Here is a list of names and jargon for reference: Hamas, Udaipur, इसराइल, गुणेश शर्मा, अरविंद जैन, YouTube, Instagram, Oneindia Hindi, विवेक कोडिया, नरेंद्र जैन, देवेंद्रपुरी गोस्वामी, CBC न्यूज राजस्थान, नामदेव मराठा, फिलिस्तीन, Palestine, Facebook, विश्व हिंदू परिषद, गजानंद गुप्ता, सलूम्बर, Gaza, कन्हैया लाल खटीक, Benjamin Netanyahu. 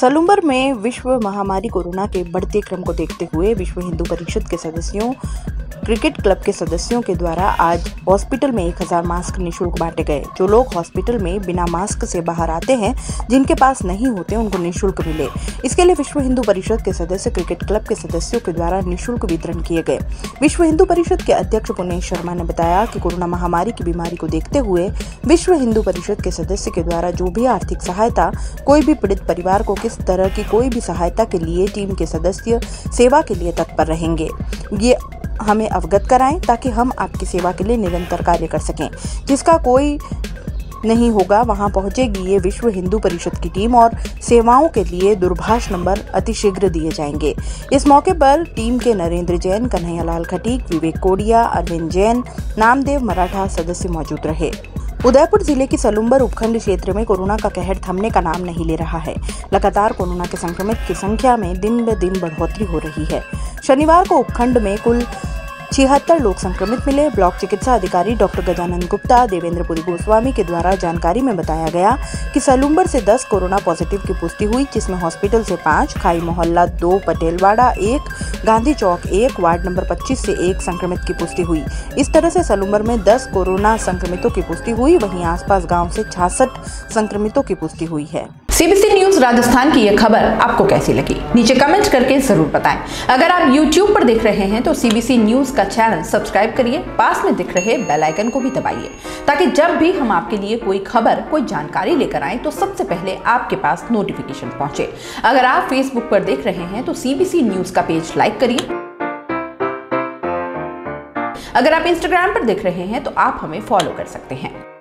सलूम्बर में विश्व महामारी कोरोना के बढ़ते क्रम को देखते हुए विश्व हिंदू परिषद के सदस्यों, क्रिकेट क्लब के सदस्यों के द्वारा आज हॉस्पिटल में 1000 मास्क निःशुल्क बांटे गए। जो लोग हॉस्पिटल में बिना मास्क से बाहर आते हैं, जिनके पास नहीं होते, उनको निःशुल्क मिले। इसके लिए विश्व हिंदू परिषद के सदस्य, क्रिकेट क्लब के सदस्यों के द्वारा निःशुल्क वितरण किए गए। विश्व हिंदू परिषद के अध्यक्ष गुणेश शर्मा ने बताया कि कोरोना महामारी की बीमारी को देखते हुए विश्व हिंदू परिषद के सदस्य के द्वारा जो भी आर्थिक सहायता, कोई भी पीड़ित परिवार को किस तरह की कोई भी सहायता के लिए टीम के सदस्य सेवा के लिए तत्पर रहेंगे, ये हमें अवगत कराएं ताकि हम आपकी सेवा के लिए निरंतर कार्य कर सकें। जिसका कोई नहीं होगा वहां पहुंचेगी ये विश्व हिंदू परिषद की टीम और सेवाओं के लिए दूरभाष नंबर अतिशीघ्र दिए जाएंगे। इस मौके पर टीम के नरेंद्र जैन, कन्हैया लाल खटीक, विवेक कोडिया, अरविंद जैन, नामदेव मराठा सदस्य मौजूद रहे। उदयपुर जिले की सलूम्बर उपखंड क्षेत्र में कोरोना का कहर थमने का नाम नहीं ले रहा है। लगातार कोरोना के संक्रमित की संख्या में दिन ब दिन बढ़ोतरी हो रही है। शनिवार को उपखंड में कुल 76 लोग संक्रमित मिले। ब्लॉक चिकित्सा अधिकारी डॉक्टर गजानंद गुप्ता, देवेंद्रपुरी गोस्वामी के द्वारा जानकारी में बताया गया कि सलूम्बर से 10 कोरोना पॉजिटिव की पुष्टि हुई, जिसमें हॉस्पिटल से 5, खाई मोहल्ला 2, पटेलवाड़ा 1, गांधी चौक 1, वार्ड नंबर 25 से 1 संक्रमित की पुष्टि हुई। इस तरह से सलूम्बर में 10 कोरोना संक्रमितों की पुष्टि हुई। वहीं आसपास गाँव से 66 संक्रमितों की पुष्टि हुई है। CBC न्यूज राजस्थान की यह खबर आपको कैसी लगी, नीचे कमेंट करके जरूर बताएं। अगर आप YouTube पर देख रहे हैं तो CBC न्यूज का चैनल सब्सक्राइब करिए, पास में दिख रहे बेल आइकन को भी दबाइए, ताकि जब भी हम आपके लिए कोई खबर, कोई जानकारी लेकर आए तो सबसे पहले आपके पास नोटिफिकेशन पहुंचे। अगर आप Facebook पर देख रहे हैं तो CBC न्यूज का पेज लाइक करिए। अगर आप Instagram पर देख रहे हैं तो आप हमें फॉलो कर सकते हैं।